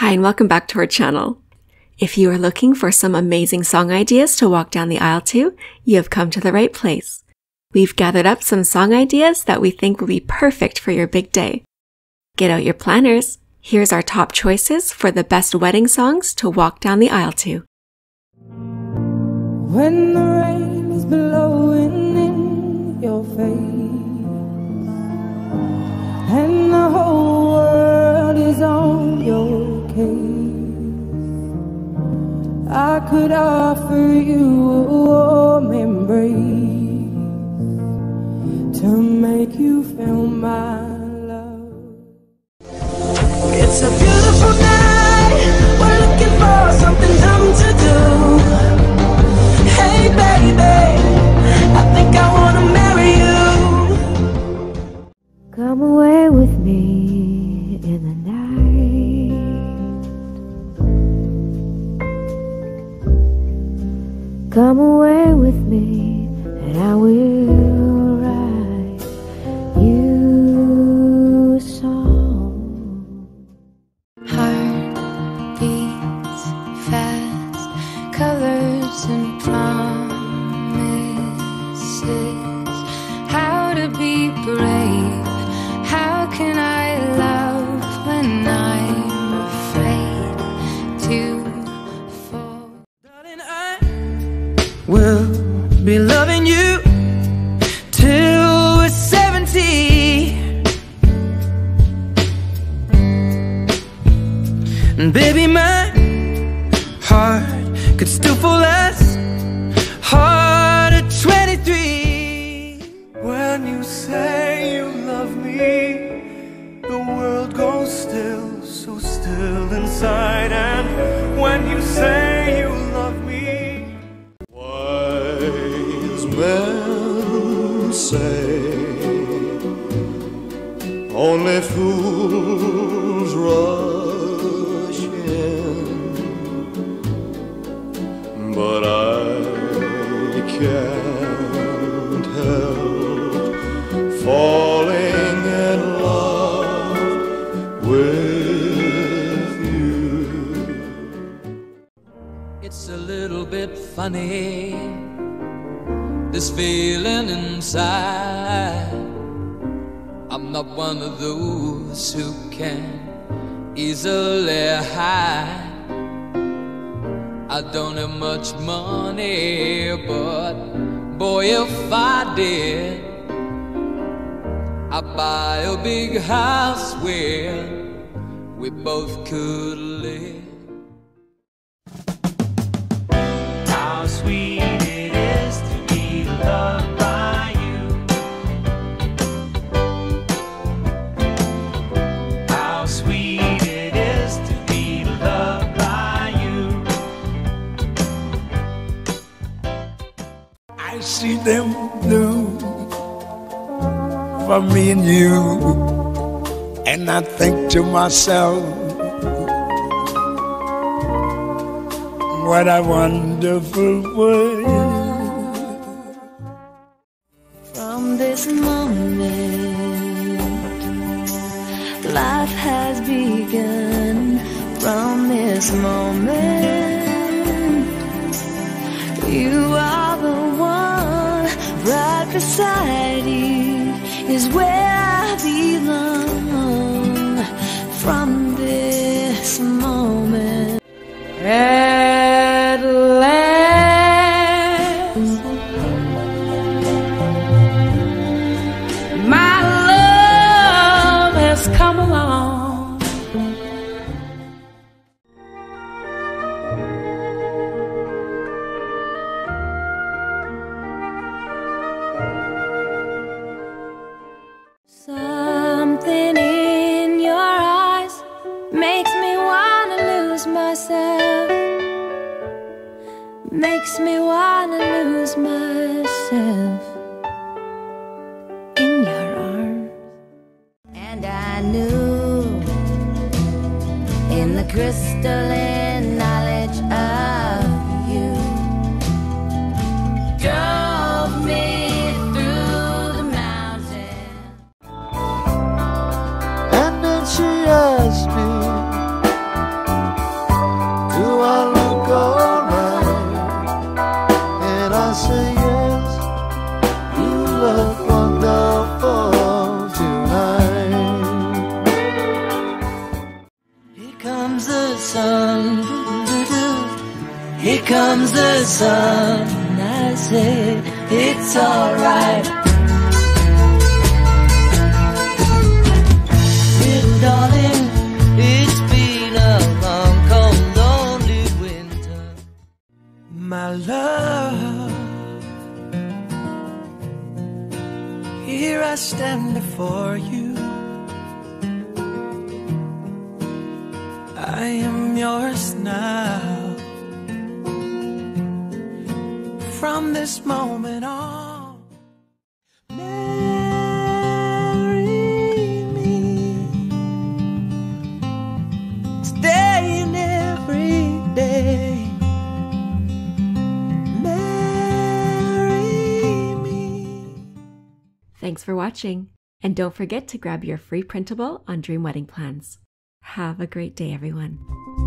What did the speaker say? Hi and welcome back to our channel. If you are looking for some amazing song ideas to walk down the aisle to, you have come to the right place. We've gathered up some song ideas that we think will be perfect for your big day. Get out your planners. Here's our top choices for the best wedding songs to walk down the aisle to. When the rain is blowing in your face and the whole world is on your case, I could offer you a warm embrace to make you feel my love. It's a beautiful night, we're looking for something dumb to do. Hey baby, I think I wanna marry you. Come away with me in the night. Come away with me and I will write you a song. Heart beats fast, colors and promises, how to be brave, how can I love when I'm afraid to fall? Darling, I will be loving you till we're 70, and baby, my heart could still fall as hard at 23. When you say you love me, the world goes still, so still inside. And when you say you love me, wise men say only fools rush in, but I can't help falling in love with you. It's a little bit funny, this feeling inside. I'm not one of those who can easily hide. I don't have much money, but boy, if I did, I'd buy a big house where we both could live. How sweet it is to be loved by you. How sweet it is to be loved. I see them blue for me and you, and I think to myself, what a wonderful world. From this moment, life has begun. From this moment, you are right beside you is where I belong. From this moment, at last, my love has come along. Makes me wanna lose myself in your arms. And I knew in the crystalline knowledge of you drove me through the mountain. And then she asked me the sun, and I said, it's alright. Little darling, it's been a long, cold, lonely winter. My love, here I stand before you. I am yours now. From this moment on, marry me today and every day. Marry me. Thanks for watching, and don't forget to grab your free printable on Dream Wedding Plans. Have a great day, everyone.